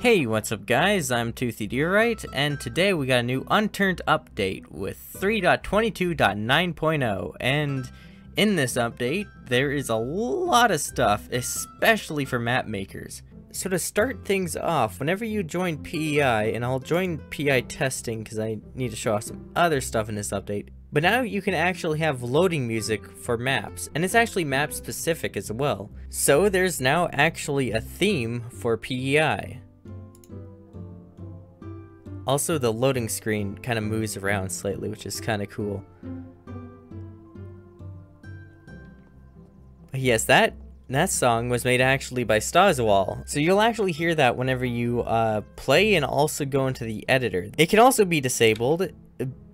Hey, what's up guys, I'm ToothyDeerryte, and today we got a new Unturned update with 3.22.9.0, and in this update, there is a lot of stuff, especially for map makers. So to start things off, whenever you join PEI, and I'll join PEI Testing because I need to show off some other stuff in this update, but now you can actually have loading music for maps, and it's actually map specific as well. So there's now actually a theme for PEI. Also, the loading screen kind of moves around slightly, which is kind of cool. But yes, that song was made actually by Staswall, so you'll actually hear that whenever you play and also go into the editor. It can also be disabled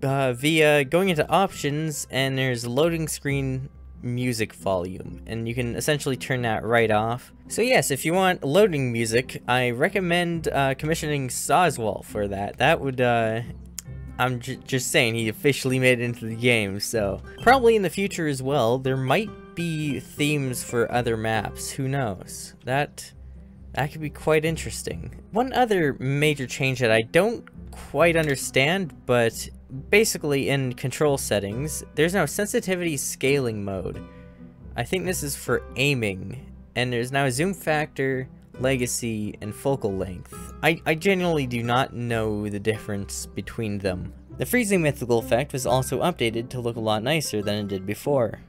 via going into options, and there's loading screen music volume, and you can essentially turn that right off. So yes, if you want loading music, I recommend commissioning Soswald for that. That would I'm just saying, he officially made it into the game, so probably in the future as well there might be themes for other maps, who knows. That could be quite interesting. One other major change that I don't quite understand, but basically in control settings, there's no sensitivity scaling mode. I think this is for aiming, and there's now zoom factor, legacy, and focal length. I genuinely do not know the difference between them. The freezing mythical effect was also updated to look a lot nicer than it did before.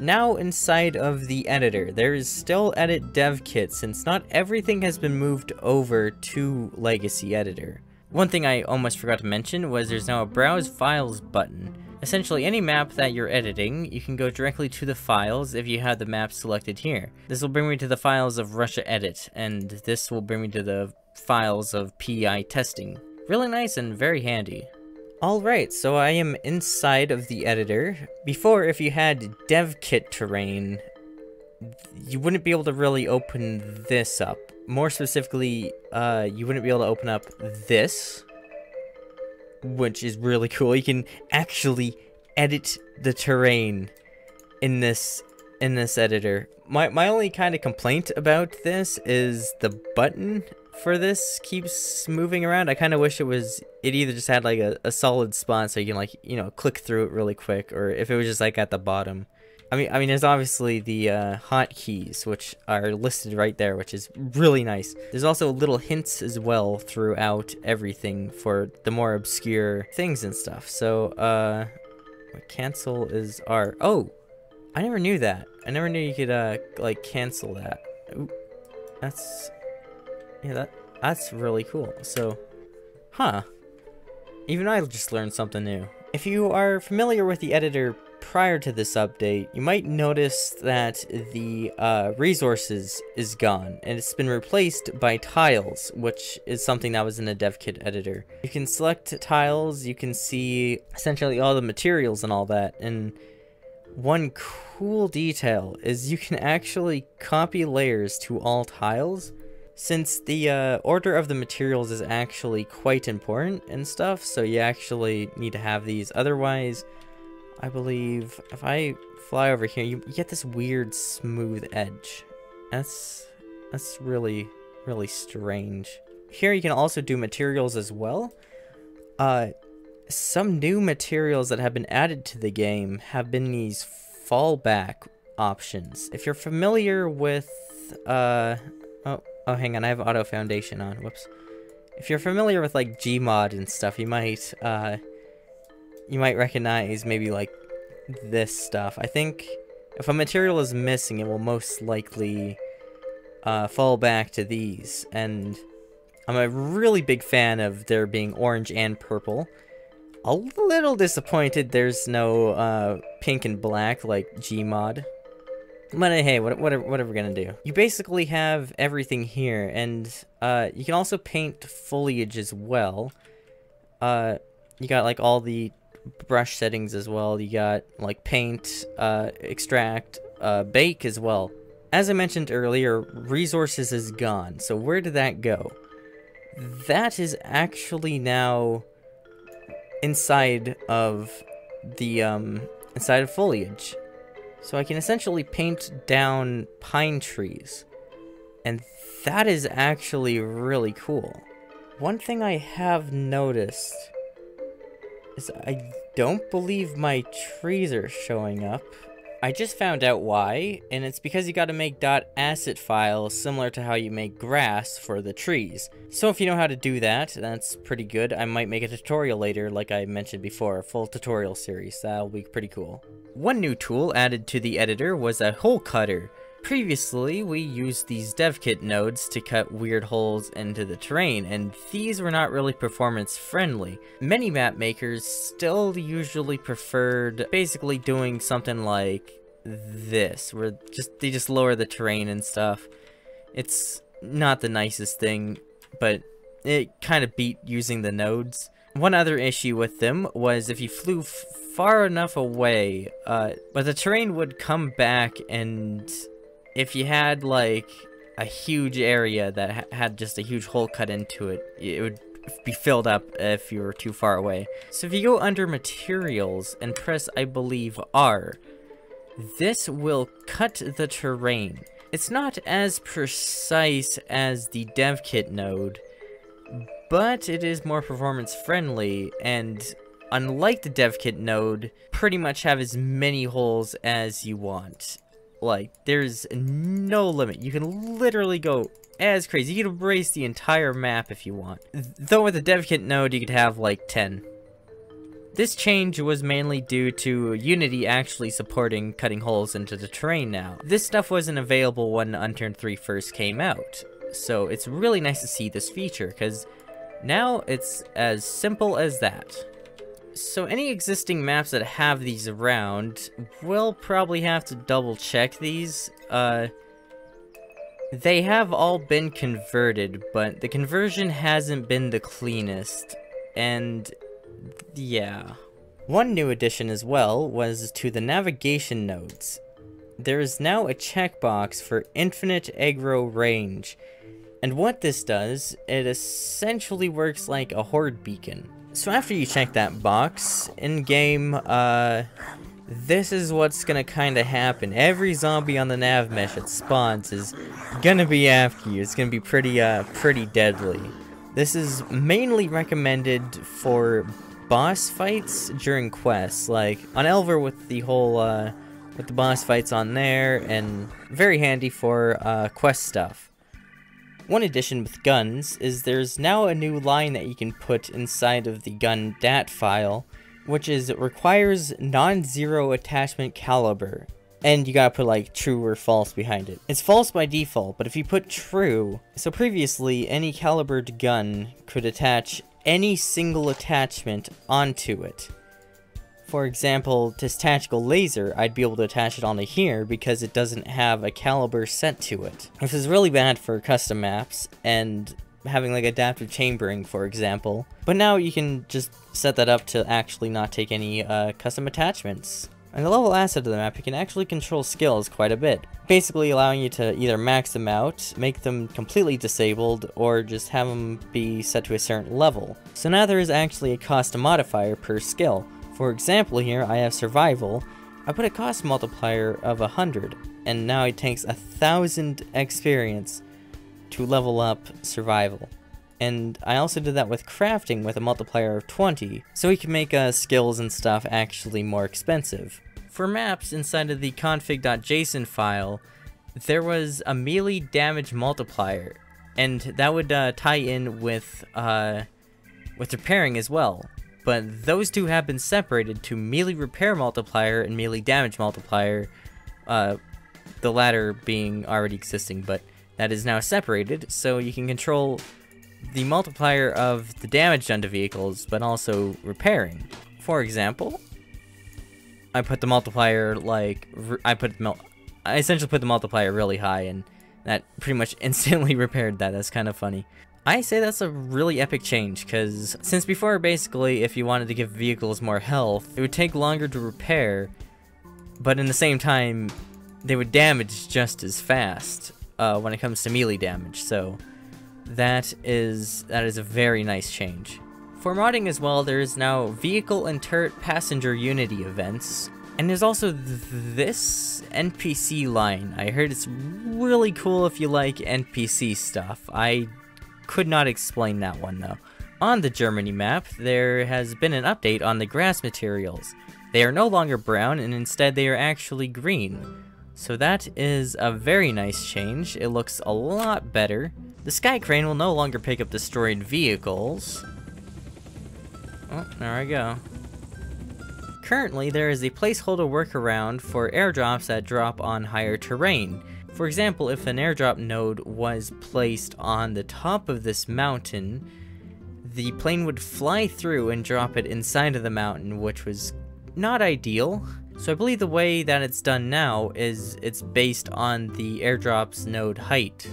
Now inside of the editor, there is still edit DevKit, since not everything has been moved over to legacy editor. One thing I almost forgot to mention was there's now a Browse Files button. Essentially any map that you're editing, you can go directly to the files if you have the map selected here. This will bring me to the files of Russia Edit, and this will bring me to the files of PEI Testing. Really nice and very handy. Alright, so I am inside of the editor. Before, if you had DevKit terrain, you wouldn't be able to really open this up. More specifically, you wouldn't be able to open up this, which is really cool. You can actually edit the terrain in this editor. My only kind of complaint about this is the button for this keeps moving around. I kind of wish it either just had like a solid spot so you can, like, you know, click through it really quick, or if it was just like at the bottom. I mean, there's obviously the hotkeys, which are listed right there, which is really nice. There's also little hints as well throughout everything for the more obscure things and stuff. So, cancel is R. Oh, I never knew that. I never knew you could, like, cancel that. Ooh, that's really cool. So, huh. Even I just learned something new. If you are familiar with the editor prior to this update, you might notice that the resources is gone, and it's been replaced by tiles, which is something that was in the DevKit editor. You can select tiles, you can see essentially all the materials and all that, and one cool detail is you can actually copy layers to all tiles, since the order of the materials is actually quite important and stuff, so you actually need to have these. Otherwise, I believe if I fly over here, you get this weird smooth edge. That's really, really strange. Here you can also do materials as well. Some new materials that have been added to the game have been these fallback options. If you're familiar with, oh hang on, I have auto foundation on, whoops. If you're familiar with like Gmod and stuff, you might recognize maybe like this stuff. I think if a material is missing, it will most likely fall back to these, and I'm a really big fan of there being orange and purple. A little disappointed there's no pink and black like Gmod, but hey, what are we gonna do? You basically have everything here, and you can also paint foliage as well. You got like all the brush settings as well. You got like paint, extract, bake as well. As I mentioned earlier, resources is gone. So where did that go? That is actually now inside of the inside of foliage. So I can essentially paint down pine trees, And that is actually really cool. One thing I have noticed is I don't believe my trees are showing up. I just found out why, and it's because you gotta make .asset files similar to how you make grass for the trees. So if you know how to do that, that's pretty good. I might make a tutorial later, like I mentioned before, a full tutorial series. That'll be pretty cool. One new tool added to the editor was a hole cutter. Previously, we used these DevKit nodes to cut weird holes into the terrain, and these were not really performance friendly. Many map makers still usually preferred basically doing something like this, where they just lower the terrain and stuff. It's not the nicest thing, but it kind of beat using the nodes. One other issue with them was if you flew far enough away, but the terrain would come back, and if you had like a huge area that had just a huge hole cut into it, it would be filled up if you were too far away. So if you go under materials and press, I believe, R, this will cut the terrain. It's not as precise as the DevKit node, but it is more performance friendly, and unlike the DevKit node, pretty much have as many holes as you want. Like, there's no limit. You can literally go as crazy. You can erase the entire map if you want. Though with the DevKit node, you could have like 10. This change was mainly due to Unity actually supporting cutting holes into the terrain now. This stuff wasn't available when Unturned 3 first came out, so it's really nice to see this feature, because now it's as simple as that. So any existing maps that have these around, we'll probably have to double check these. They have all been converted, but the conversion hasn't been the cleanest, and yeah. One new addition as well was to the navigation nodes. There is now a checkbox for infinite aggro range, and what this does, it essentially works like a horde beacon. So after you check that box in-game, this is what's gonna kinda happen. Every zombie on the nav mesh that spawns is gonna be after you. It's gonna be pretty deadly. This is mainly recommended for boss fights during quests, like on Elver with the whole, with the boss fights on there, and very handy for, quest stuff. One addition with guns is there's now a new line that you can put inside of the gun .dat file, which is it requires non-zero attachment caliber, and you gotta put like true or false behind it. It's false by default, but if you put true, so previously any calibered gun could attach any single attachment onto it. For example, this tactical laser, I'd be able to attach it onto here because it doesn't have a caliber set to it. This is really bad for custom maps and having like adaptive chambering, for example. But now you can just set that up to actually not take any custom attachments. And the level asset of the map, you can actually control skills quite a bit, basically allowing you to either max them out, make them completely disabled, or just have them be set to a certain level. So now there is actually a cost modifier per skill. For example, here I have survival. I put a cost multiplier of 100, and now it takes 1,000 experience to level up survival. And I also did that with crafting with a multiplier of 20, so we can make skills and stuff actually more expensive. For maps inside of the config.json file, there was a melee damage multiplier, and that would tie in with repairing as well. But those two have been separated to melee repair multiplier and melee damage multiplier, the latter being already existing, but that is now separated, so you can control the multiplier of the damage done to vehicles, but also repairing. For example, I put the multiplier, like, I essentially put the multiplier really high, and that pretty much instantly repaired that. That's kind of funny. I say that's a really epic change, because since before, basically, if you wanted to give vehicles more health, it would take longer to repair, but in the same time, they would damage just as fast when it comes to melee damage, so that is a very nice change. For modding as well, there is now vehicle and turret passenger Unity events, And there's also this NPC line. I heard it's really cool if you like NPC stuff. I could not explain that one though. On the Germany map, there has been an update on the grass materials. They are no longer brown and instead they are actually green. So that is a very nice change. It looks a lot better. The sky crane will no longer pick up destroyed vehicles. Oh, there I go. Currently, there is a placeholder workaround for airdrops that drop on higher terrain. For example, if an airdrop node was placed on the top of this mountain, the plane would fly through and drop it inside of the mountain, which was not ideal. So I believe the way that it's done now is it's based on the airdrop's node height.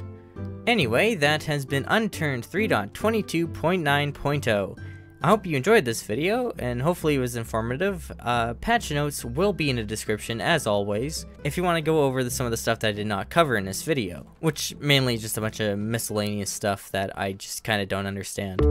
Anyway, that has been Unturned 3.22.9.0. I hope you enjoyed this video, and hopefully it was informative. Patch notes will be in the description, as always, if you want to go over some of the stuff that I did not cover in this video, which mainly just a bunch of miscellaneous stuff that I just kind of don't understand.